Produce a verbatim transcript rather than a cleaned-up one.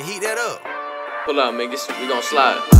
and heat that up. Pull up, niggas. We gon' slide.